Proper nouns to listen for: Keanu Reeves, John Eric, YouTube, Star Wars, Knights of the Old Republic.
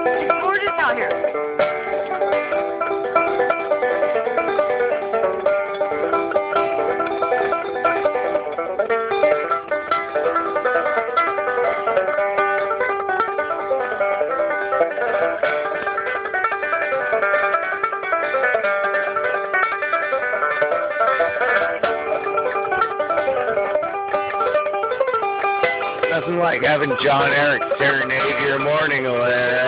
It's gorgeous out here. Nothing like having John Eric serenade your morning away.